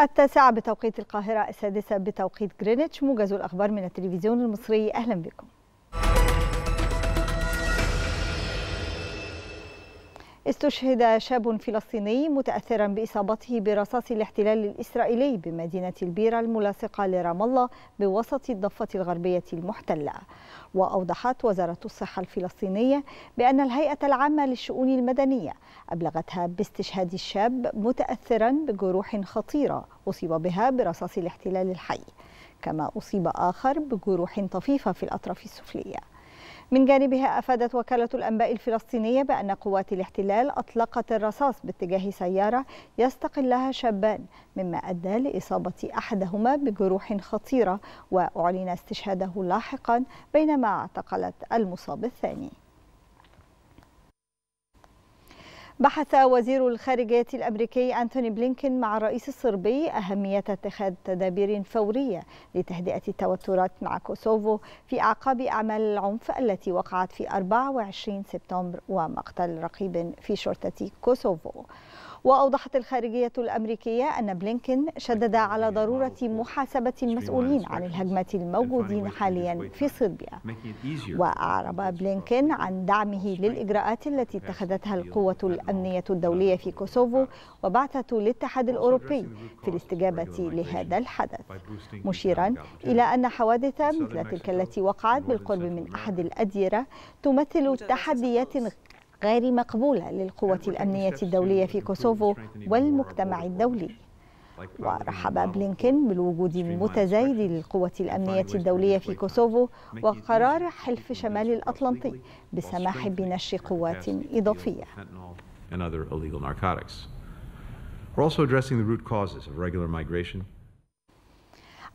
التاسعة بتوقيت القاهرة، السادسة بتوقيت غرينتش. موجز الأخبار من التلفزيون المصري، أهلا بكم. استشهد شاب فلسطيني متأثرا بإصابته برصاص الاحتلال الإسرائيلي بمدينة البيرة الملاصقة لرام الله بوسط الضفة الغربية المحتلة. وأوضحت وزارة الصحة الفلسطينية بأن الهيئة العامة للشؤون المدنية أبلغتها باستشهاد الشاب متأثرا بجروح خطيرة أصيب بها برصاص الاحتلال الحي، كما أصيب آخر بجروح طفيفة في الأطراف السفلية. من جانبها أفادت وكالة الأنباء الفلسطينية بأن قوات الاحتلال أطلقت الرصاص باتجاه سيارة يستقلها شابان، مما أدى لإصابة أحدهما بجروح خطيرة، وأعلن استشهاده لاحقا بينما اعتقلت المصاب الثاني. بحث وزير الخارجية الأمريكي أنتوني بلينكين مع الرئيس الصربي أهمية اتخاذ تدابير فورية لتهدئة التوترات مع كوسوفو في أعقاب أعمال العنف التي وقعت في 24 سبتمبر ومقتل رقيب في شرطة كوسوفو. وأوضحت الخارجية الأمريكية أن بلينكين شدد على ضرورة محاسبة المسؤولين عن الهجمة الموجودين حاليا في صربيا. وأعرب بلينكين عن دعمه للإجراءات التي اتخذتها القوة الأمنية الدولية في كوسوفو وبعثة الاتحاد الأوروبي في الاستجابة لهذا الحدث، مشيرا إلى أن حوادث مثل تلك التي وقعت بالقرب من أحد الأديرة تمثل تحديات غير مقبولة للقوة الأمنية الدولية في كوسوفو والمجتمع الدولي. ورحب بلينكين بالوجود المتزايد للقوة الأمنية الدولية في كوسوفو وقرار حلف شمال الأطلنطي بالسماح بنشر قوات إضافية.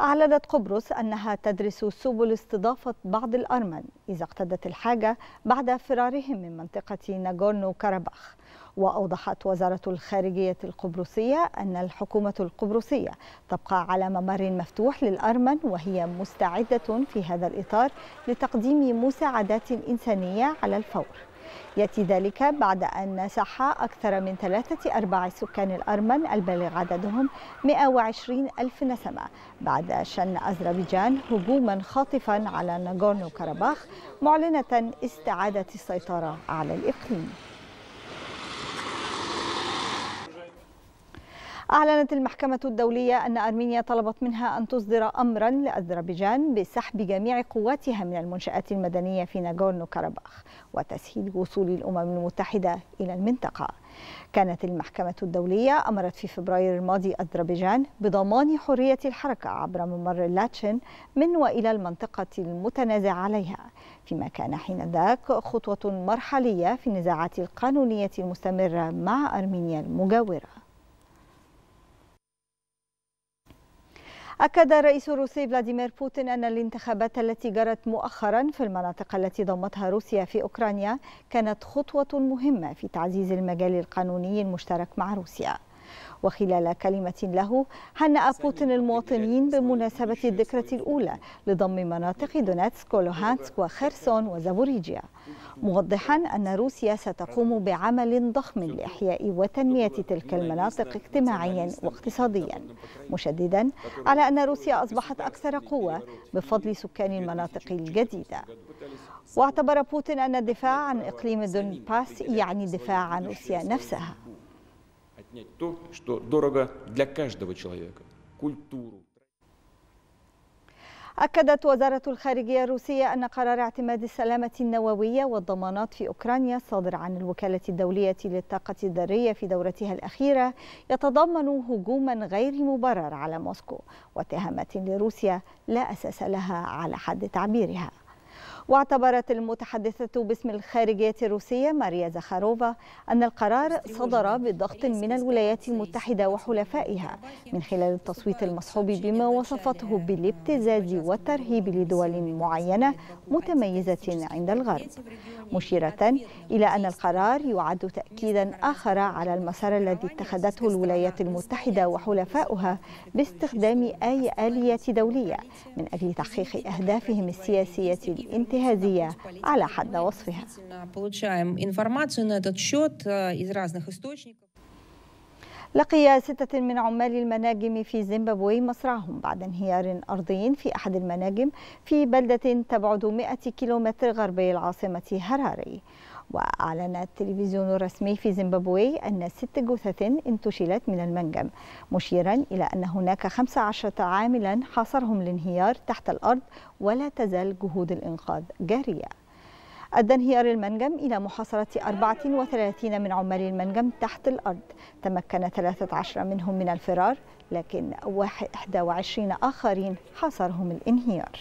أعلنت قبرص أنها تدرس سبل استضافة بعض الأرمن إذا اقتضت الحاجة بعد فرارهم من منطقة ناغورنو كاراباخ. وأوضحت وزارة الخارجية القبرصية أن الحكومة القبرصية تبقى على ممر مفتوح للأرمن، وهي مستعدة في هذا الإطار لتقديم مساعدات إنسانية على الفور. يأتي ذلك بعد أن نسح أكثر من 3/4 سكان الأرمن البالغ عددهم 120 ألف نسمة بعد شن أذربيجان هجوما خاطفا على ناغورنو كاراباخ، معلنة استعادة السيطرة على الإقليم. أعلنت المحكمة الدولية أن أرمينيا طلبت منها أن تصدر أمرا لأذربيجان بسحب جميع قواتها من المنشآت المدنية في ناغورنو كاراباخ وتسهيل وصول الأمم المتحدة إلى المنطقة. كانت المحكمة الدولية أمرت في فبراير الماضي أذربيجان بضمان حرية الحركة عبر ممر لاتشن من وإلى المنطقة المتنازع عليها، فيما كان حينذاك خطوة مرحلية في النزاعات القانونية المستمرة مع أرمينيا المجاورة. أكد الرئيس الروسي فلاديمير بوتين أن الانتخابات التي جرت مؤخرا في المناطق التي ضمتها روسيا في أوكرانيا كانت خطوة مهمة في تعزيز المجال القانوني المشترك مع روسيا. وخلال كلمة له هنأ بوتين المواطنين بمناسبة الذكرى الأولى لضم مناطق دونيتسك ولوهانسك وخرسون وزابوريجيا، موضحا أن روسيا ستقوم بعمل ضخم لإحياء وتنمية تلك المناطق اجتماعيا واقتصاديا، مشددا على أن روسيا أصبحت أكثر قوة بفضل سكان المناطق الجديدة. واعتبر بوتين أن الدفاع عن إقليم دونباس يعني الدفاع عن روسيا نفسها. أكدت وزارة الخارجية الروسية أن قرار اعتماد السلامة النووية والضمانات في أوكرانيا الصادر عن الوكالة الدولية للطاقة الذرية في دورتها الأخيرة يتضمن هجوما غير مبرر على موسكو واتهامات لروسيا لا أساس لها على حد تعبيرها. واعتبرت المتحدثة باسم الخارجية الروسية ماريا زخاروفا أن القرار صدر بضغط من الولايات المتحدة وحلفائها من خلال التصويت المصحوب بما وصفته بالابتزاز والترهيب لدول معينة متميزة عند الغرب، مشيرة إلى أن القرار يعد تأكيدا آخر على المسار الذي اتخذته الولايات المتحدة وحلفائها باستخدام أي آلية دولية من أجل تحقيق أهدافهم السياسية الانتهائية على حد وصفها. لقي 6 من عمال المناجم في زيمبابوي مصرعهم بعد انهيار أرضي في أحد المناجم في بلدة تبعد 100 كيلومتر غربي العاصمة هراري. وأعلن التلفزيون الرسمي في زيمبابوي أن 6 جثث انتشلت من المنجم، مشيرا إلى أن هناك 15 عاملا حاصرهم الانهيار تحت الأرض ولا تزال جهود الإنقاذ جارية. أدى انهيار المنجم إلى محاصرة 34 من عمال المنجم تحت الأرض، تمكن 13 منهم من الفرار، لكن 21 آخرين حاصرهم الانهيار.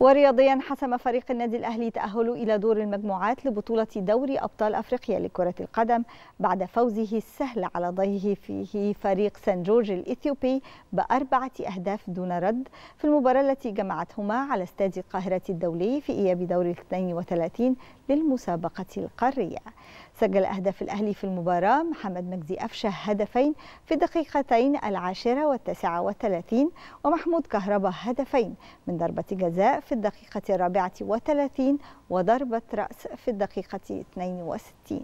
ورياضيا، حسم فريق النادي الأهلي تأهله إلى دور المجموعات لبطولة دوري أبطال أفريقيا لكرة القدم بعد فوزه السهل على ضيه فيه فريق سان جورج الإثيوبي ب4 أهداف دون رد في المباراة التي جمعتهما على استاد القاهرة الدولي في إياب دور ال32 للمسابقة القارية. سجل أهداف الأهلي في المباراة محمد مجدي أفشه هدفين في الدقيقتين 10 و39، ومحمود كهربا هدفين من ضربة جزاء في الدقيقة 34 وضربة رأس في الدقيقة 62.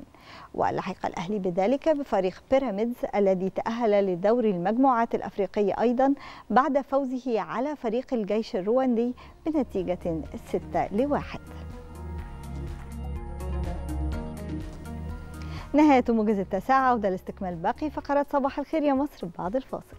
ولحق الأهلي بذلك بفريق بيراميدز الذي تأهل لدور المجموعات الأفريقية أيضا بعد فوزه على فريق الجيش الرواندي بنتيجة 6-1. نهاية موجز التاسعة، وده لاستكمال باقي فقرات صباح الخير يا مصر بعد الفاصل.